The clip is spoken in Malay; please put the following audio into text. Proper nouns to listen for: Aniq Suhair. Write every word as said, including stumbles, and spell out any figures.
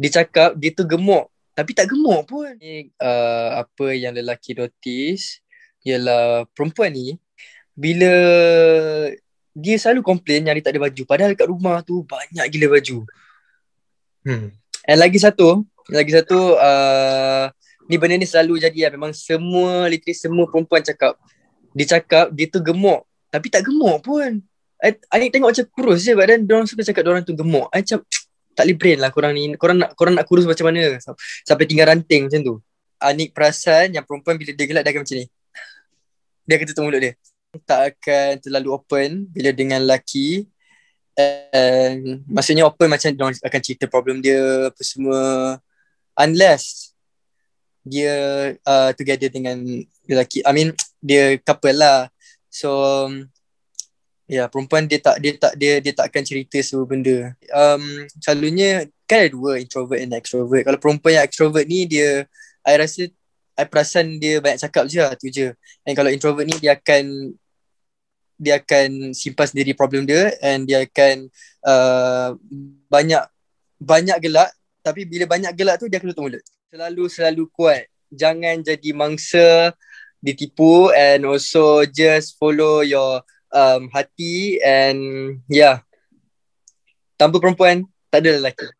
dia cakap dia tu gemuk tapi tak gemuk pun. Uh, apa yang lelaki notice ialah perempuan ni bila dia selalu komplain yang dia tak ada baju, padahal kat rumah tu banyak gila baju. Hmm. And lagi satu, lagi satu uh, ni benda ni selalu jadi lah. Memang semua, literally semua perempuan cakap, dia cakap dia tu gemuk tapi tak gemuk pun. Aniq tengok macam kurus je badan, diorang suka cakap diorang tu gemuk. I macam tak boleh brain lah korang ni, korang nak, korang nak kurus macam mana sampai tinggal ranting macam tu. Aniq perasan yang perempuan bila dia gelak dia akan macam ni, dia akan tutup mulut dia, tak akan terlalu open bila dengan lelaki. And maksudnya open macam diorang akan cerita problem dia apa semua, unless dia uh, together dengan lelaki, I mean dia couple lah. So ya, yeah, perempuan dia tak dia tak dia dia takkan cerita semua benda. Um selalunya kan ada dua, introvert and extrovert. Kalau perempuan yang extrovert ni dia, I rasa I perasan dia banyak cakap je lah, tu je. And kalau introvert ni dia akan dia akan simpan sendiri problem dia, and dia akan uh, banyak banyak gelak, tapi bila banyak gelak tu dia akan tutup mulut. Selalu selalu kuat. Jangan jadi mangsa ditipu, and also just follow your um, hati, and yeah. Tanpa perempuan tak ada lelaki.